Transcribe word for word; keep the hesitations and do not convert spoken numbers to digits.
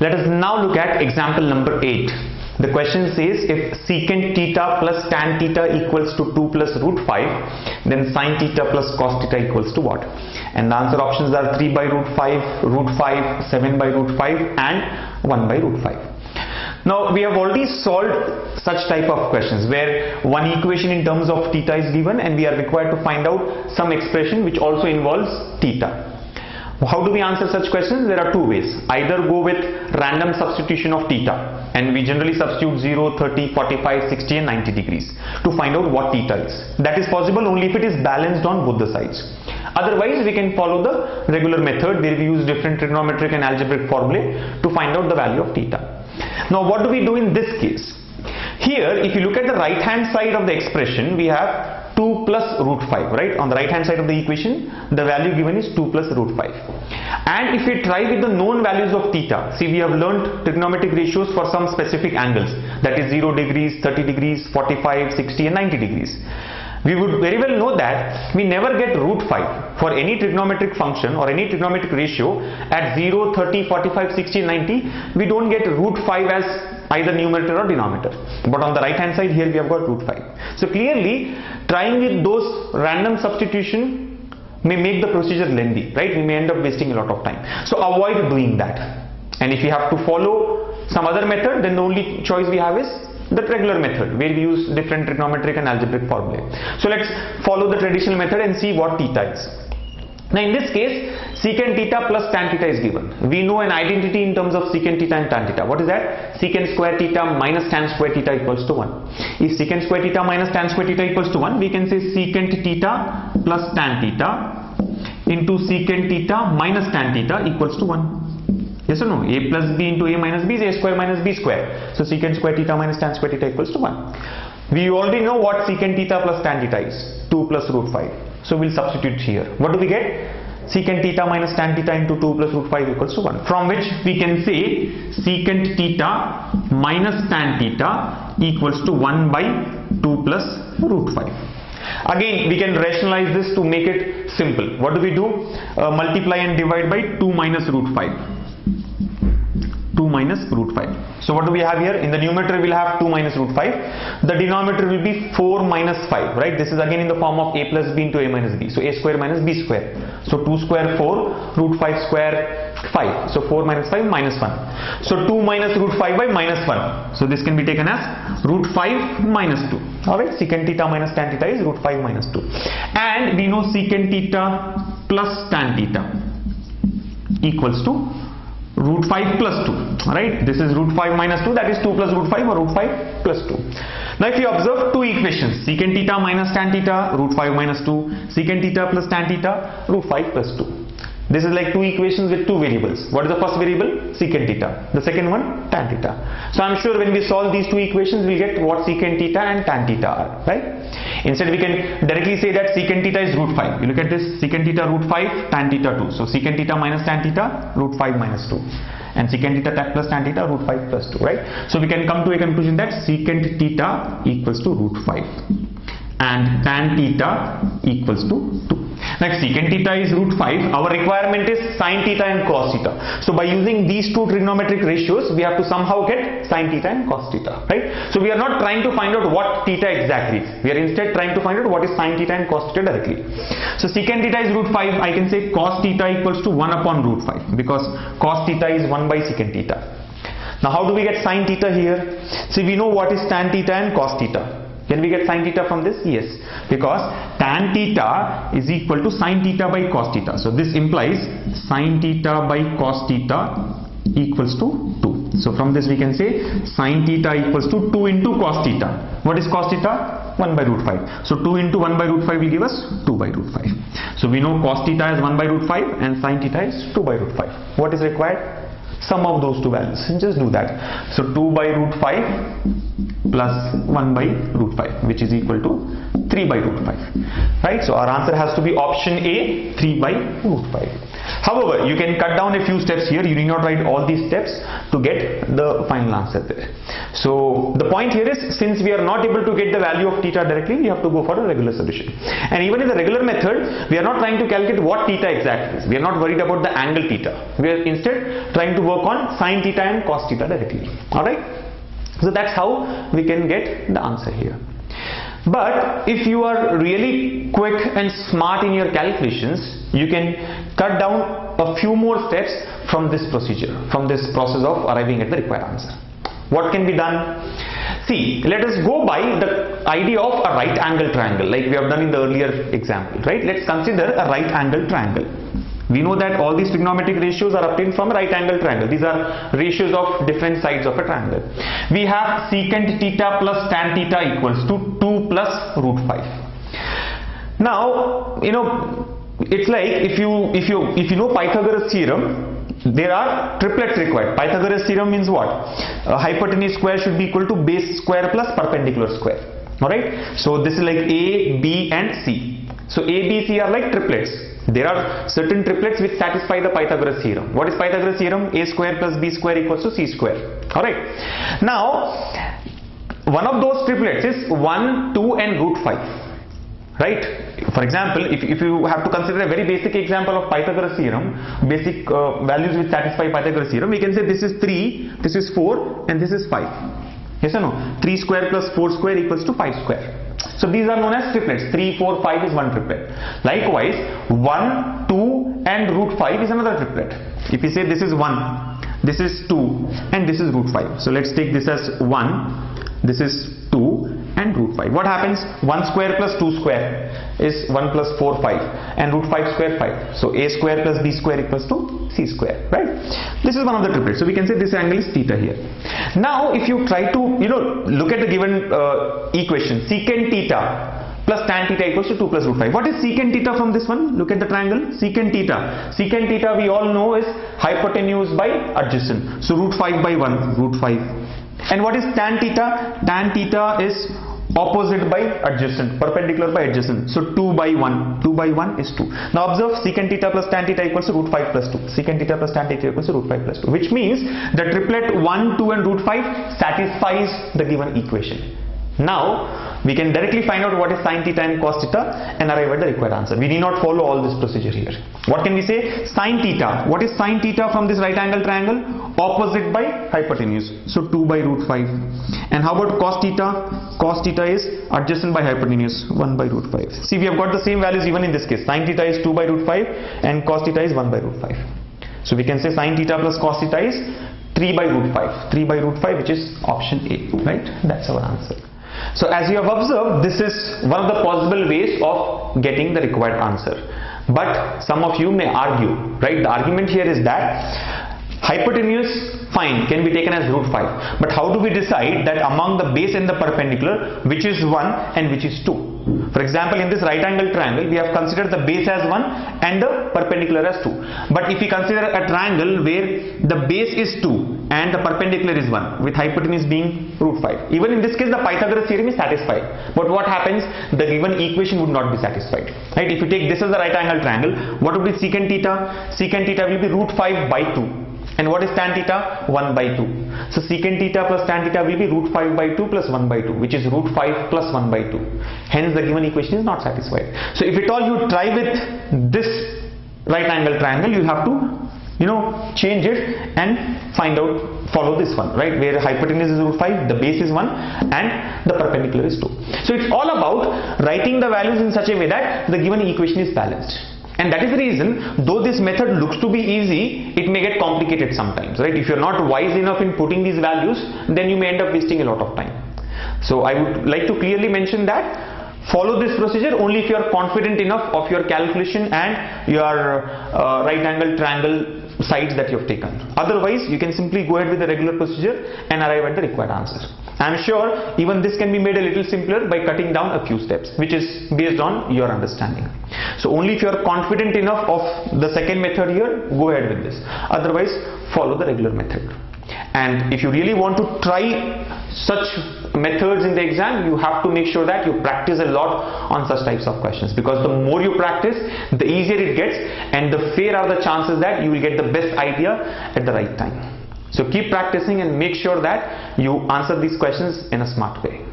Let us now look at example number eight. The question says, if secant theta plus tan theta equals to two plus root five, then sin theta plus cos theta equals to what? And the answer options are three by root five, root five, seven by root five and one by root five. Now we have already solved such type of questions where one equation in terms of theta is given and we are required to find out some expression which also involves theta. How do we answer such questions? There are two ways. Either go with random substitution of theta, and we generally substitute zero, thirty, forty-five, sixty and ninety degrees to find out what theta is. That is possible only if it is balanced on both the sides. Otherwise we can follow the regular method where we use different trigonometric and algebraic formulae to find out the value of theta. Now what do we do in this case? Here if you look at the right hand side of the expression, we have two plus root five, right? On the right hand side of the equation, the value given is two plus root five. And if we try with the known values of theta, see, we have learned trigonometric ratios for some specific angles, that is zero degrees, thirty degrees, forty-five, sixty and ninety degrees. We would very well know that we never get root five for any trigonometric function or any trigonometric ratio at zero, thirty, forty-five, sixty, ninety. We don't get root five as either numerator or denominator. But on the right hand side here we have got root five. So clearly trying with those random substitution may make the procedure lengthy, right? We may end up wasting a lot of time. So avoid doing that. And if you have to follow some other method, then the only choice we have is the regular method where we use different trigonometric and algebraic formulae. So let's follow the traditional method and see what theta is. Now in this case, secant theta plus tan theta is given. We know an identity in terms of secant theta and tan theta. What is that? Secant square theta minus tan square theta equals to one. If secant square theta minus tan square theta equals to one, we can say secant theta plus tan theta into secant theta minus tan theta equals to one. Yes or no? A plus b into a minus b is a square minus b square. So secant square theta minus tan square theta equals to one. We already know what secant theta plus tan theta is. two plus root five. So we'll substitute here. What do we get? Secant theta minus tan theta into two plus root five equals to one. From which we can say secant theta minus tan theta equals to one by two plus root five. Again we can rationalize this to make it simple. What do we do? Uh, multiply and divide by two minus root five. two minus root five. So what do we have here? In the numerator we'll have two minus root five. The denominator will be four minus five, right? This is again in the form of a plus b into a minus b. So a square minus b square. So two square four, root five square five. So four minus five minus one. So two minus root five by minus one. So this can be taken as root five minus two. Alright, secant theta minus tan theta is root five minus two. And we know secant theta plus tan theta equals to root five plus two, right? This is root five minus two, that is two plus root five or root five plus two. Now if you observe two equations, secant theta minus tan theta, root five minus two, secant theta plus tan theta, root five plus two. This is like two equations with two variables. What is the first variable? Secant theta. The second one? Tan theta. So I'm sure when we solve these two equations, we'll get what secant theta and tan theta are, right? Instead we can directly say that secant theta is root five. You look at this, secant theta root five, tan theta two. So secant theta minus tan theta, root five minus two. And secant theta plus tan theta, root five plus two, right? So we can come to a conclusion that secant theta equals to root five. And tan theta equals to two. Next, secant theta is root five. Our requirement is sin theta and cos theta. So by using these two trigonometric ratios, we have to somehow get sin theta and cos theta, right? So we are not trying to find out what theta exactly is. We are instead trying to find out what is sin theta and cos theta directly. So secant theta is root five. I can say cos theta equals to one upon root five, because cos theta is one by secant theta. Now how do we get sin theta here? See, we know what is tan theta and cos theta. Can we get sin theta from this? Yes, because tan theta is equal to sin theta by cos theta. So this implies sin theta by cos theta equals to two. So from this we can say sin theta equals to two into cos theta. What is cos theta? one by root five. So two into one by root five will give us two by root five. So we know cos theta is one by root five and sin theta is two by root five. What is required? Sum of those two values. Just do that. So two by root five plus one by root five, which is equal to three by root five, right? So our answer has to be option A, three by root five. However, you can cut down a few steps here. You need not write all these steps to get the final answer there. So the point here is, since we are not able to get the value of theta directly, we have to go for a regular solution. And even in the regular method, we are not trying to calculate what theta exactly is. We are not worried about the angle theta. We are instead trying to work on sine theta and cos theta directly. Alright? So that's how we can get the answer here. But if you are really quick and smart in your calculations, you can cut down a few more steps from this procedure, from this process of arriving at the required answer. What can be done? See, let us go by the idea of a right angle triangle, like we have done in the earlier example, right? Let's consider a right angle triangle. We know that all these trigonometric ratios are obtained from a right angle triangle. These are ratios of different sides of a triangle. We have secant theta plus tan theta equals to two plus root five. Now, you know, it's like if you if you if you know Pythagoras theorem, there are triplets required. Pythagoras theorem means what? Uh, hypotenuse square should be equal to base square plus perpendicular square. Alright? So this is like A, B and C. So A, B, C are like triplets. There are certain triplets which satisfy the Pythagoras theorem. What is Pythagoras theorem? A square plus B square equals to C square. Alright. Now, one of those triplets is one, two and root five. Right. For example, if, if you have to consider a very basic example of Pythagoras theorem, basic uh, values which satisfy Pythagoras theorem, we can say this is three, this is four and this is five. Yes or no? three square plus four square equals to five square. So these are known as triplets. three, four, five is one triplet. Likewise, one, two and root five is another triplet. If you say this is one, this is two and this is root five. So let's take this as one, this is two and root five. What happens? one square plus two square is one plus four, five and root five square, five. So A square plus B square equals to C square, right? This is one of the triplets. So we can say this angle is theta here. Now if you try to, you know, look at the given uh, equation, secant theta plus tan theta equals to two plus root five. What is secant theta from this one? Look at the triangle, secant theta. Secant theta we all know is hypotenuse by adjacent. So root five by one, root five. And what is tan theta? Tan theta is opposite by adjacent, perpendicular by adjacent. So two by one, two by one is two. Now observe, secant theta plus tan theta equals to root five plus two. Secant theta plus tan theta equals to root five plus two. Which means the triplet one, two and root five satisfies the given equation. Now we can directly find out what is sine theta and cos theta and arrive at the required answer. We need not follow all this procedure here. What can we say? Sine theta. What is sine theta from this right angle triangle? Opposite by hypotenuse. So two by root five. And how about cos theta? Cos theta is adjacent by hypotenuse. one by root five. See, we have got the same values even in this case. Sine theta is two by root five and cos theta is one by root five. So we can say sine theta plus cos theta is three by root five. three by root five, which is option A. Right? That's our answer. So as you have observed, this is one of the possible ways of getting the required answer. But some of you may argue, right? The argument here is that hypotenuse, fine, can be taken as root five. But how do we decide that among the base and the perpendicular, which is one and which is two? For example, in this right angle triangle, we have considered the base as one and the perpendicular as two. But if we consider a triangle where the base is two and the perpendicular is one, with hypotenuse being root five. Even in this case, the Pythagoras theorem is satisfied. But what happens? The given equation would not be satisfied. Right? If you take this as the right angle triangle, what would be secant theta? Secant theta will be root five by two. And what is tan theta? one by two. So secant theta plus tan theta will be root five by two plus one by two, which is root five plus one by two. Hence the given equation is not satisfied. So if at all you try with this right angle triangle, you have to, you know, change it and find out, follow this one, right, where hypotenuse is root five, the base is one and the perpendicular is two. So it's all about writing the values in such a way that the given equation is balanced. And that is the reason, though this method looks to be easy, it may get complicated sometimes, right? If you're not wise enough in putting these values, then you may end up wasting a lot of time. So I would like to clearly mention that follow this procedure only if you are confident enough of your calculation and your uh, right angle triangle sides that you have taken. Otherwise, you can simply go ahead with the regular procedure and arrive at the required answer. I am sure even this can be made a little simpler by cutting down a few steps, which is based on your understanding. So only if you are confident enough of the second method here, go ahead with this. Otherwise, follow the regular method. And if you really want to try such methods in the exam, you have to make sure that you practice a lot on such types of questions, because the more you practice, the easier it gets and the fair are the chances that you will get the best idea at the right time. So keep practicing and make sure that you answer these questions in a smart way.